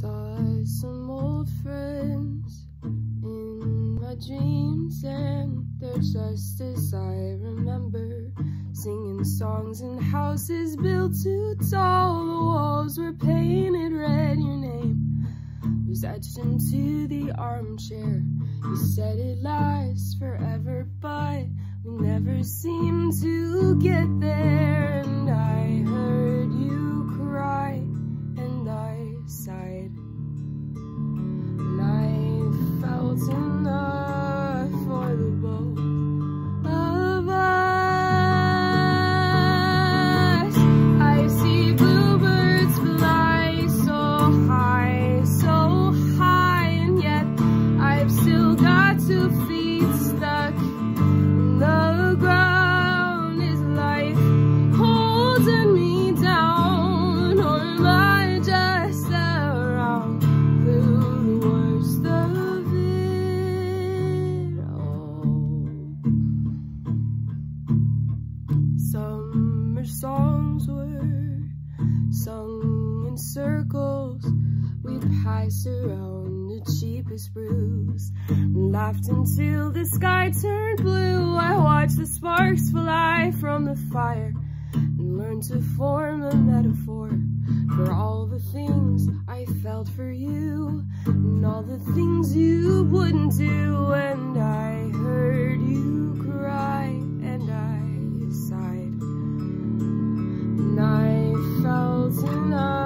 Saw some old friends in my dreams, and they're just as I remember, singing songs in houses built too tall. The walls were painted red. Your name was etched into the armchair. You said it lasts forever, but we never seem to get there. And I heard you cry, and I sighed, and I felt enough for the both of us. I see bluebirds fly so high, and yet I've still got 2 feet stuck in the ground. Summer songs were sung in circles. We'd pass around the cheapest brews, laughed until the sky turned blue. I watched the sparks fly from the fire and learned to form a metaphor for all the things I felt for you, and all the things you wouldn't do. And I heard you cry, and I sighed, and I felt enough.